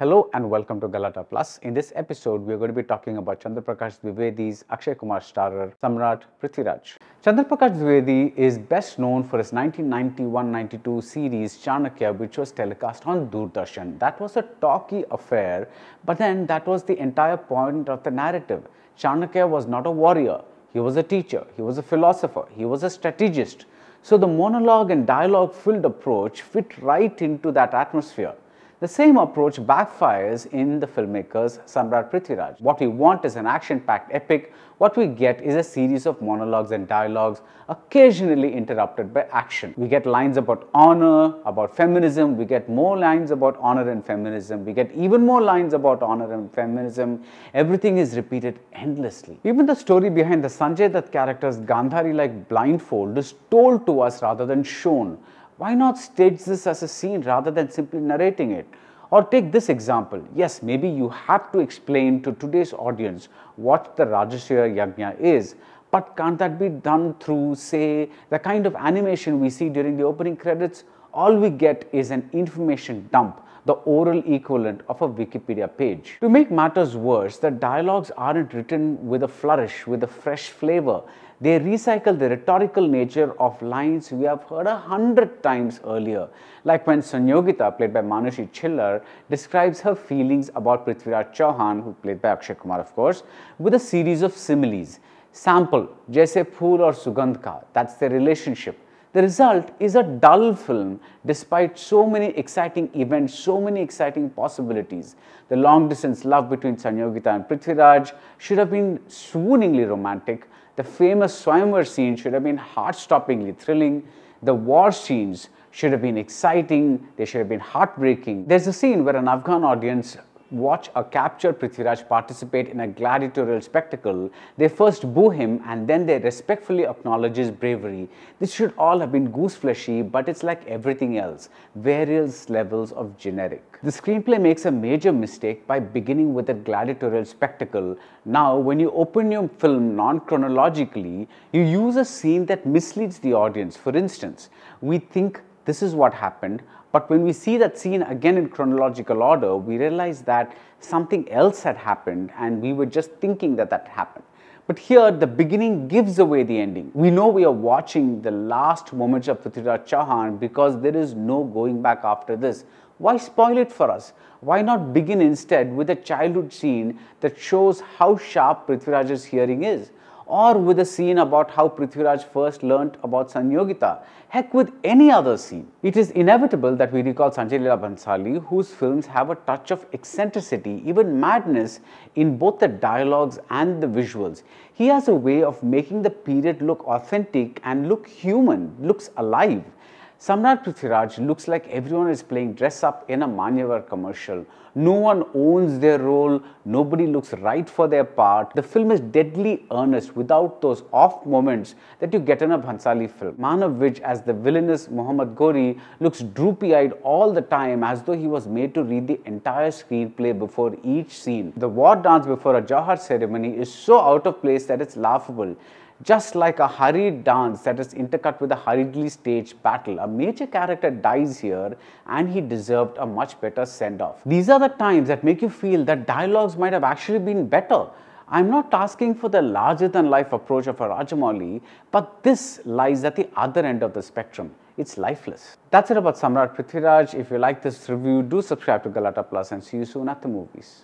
Hello and welcome to Galatta Plus. In this episode, we are going to be talking about Chandraprakash Dwivedi's Akshay Kumar starrer Samrat Prithviraj. Chandraprakash Dwivedi is best known for his 1991-92 series Chanakya, which was telecast on Doordarshan. That was a talky affair, but then that was the entire point of the narrative. Chanakya was not a warrior, he was a teacher, he was a philosopher, he was a strategist. So the monologue and dialogue filled approach fit right into that atmosphere. The same approach backfires in the filmmaker's Samrat Prithviraj. What we want is an action-packed epic. What we get is a series of monologues and dialogues, occasionally interrupted by action. We get lines about honor, about feminism. We get more lines about honor and feminism. We get even more lines about honor and feminism. Everything is repeated endlessly. Even the story behind the Sanjay Dutt character's Gandhari-like blindfold is told to us rather than shown. Why not stage this as a scene rather than simply narrating it? Or take this example. Yes, maybe you have to explain to today's audience what the Rajasriya Yajna is, but can't that be done through, say, the kind of animation we see during the opening credits? All we get is an information dump, the oral equivalent of a Wikipedia page. To make matters worse, the dialogues aren't written with a flourish, with a fresh flavor. They recycle the rhetorical nature of lines we have heard 100 times earlier, like when Sanyogita, played by Manushi Chhillar, describes her feelings about Prithviraj Chauhan, who played by Akshay Kumar of course, with a series of similes. Sample, Jayse Phool or Sugandhka, that's their relationship. The result is a dull film despite so many exciting events, so many exciting possibilities. The long-distance love between Sanyogita and Prithviraj should have been swooningly romantic. The famous swayamvar scene should have been heart-stoppingly thrilling. The war scenes should have been exciting. They should have been heartbreaking. There's a scene where an Afghan audience watch a captured Prithviraj participate in a gladiatorial spectacle. They first boo him and then they respectfully acknowledge his bravery. This should all have been goose-fleshy, but it's like everything else, various levels of generic. The screenplay makes a major mistake by beginning with a gladiatorial spectacle. Now, when you open your film non-chronologically, you use a scene that misleads the audience. For instance, we think this is what happened, but when we see that scene again in chronological order, we realize that something else had happened and we were just thinking that that happened. But here, the beginning gives away the ending. We know we are watching the last moments of Prithviraj Chauhan because there is no going back after this. Why spoil it for us? Why not begin instead with a childhood scene that shows how sharp Prithviraj's hearing is? Or with a scene about how Prithviraj first learnt about Sanyogita. Heck, with any other scene. It is inevitable that we recall Sanjay Leela Bhansali, whose films have a touch of eccentricity, even madness, in both the dialogues and the visuals. He has a way of making the period look authentic and look human, looks alive. Samrat Prithviraj looks like everyone is playing dress up in a Manyavar commercial. No one owns their role, nobody looks right for their part. The film is deadly earnest without those off moments that you get in a Bhansali film. Manav Vij as the villainous Muhammad Gori looks droopy-eyed all the time as though he was made to read the entire screenplay before each scene. The war dance before a johar ceremony is so out of place that it's laughable. Just like a hurried dance that is intercut with a hurriedly staged battle. A major character dies here and he deserved a much better send-off. These are the times that make you feel that dialogues might have actually been better. I'm not asking for the larger-than-life approach of a Rajamouli, but this lies at the other end of the spectrum. It's lifeless. That's it about Samrat Prithviraj. If you like this review, do subscribe to Galatta Plus and see you soon at the movies.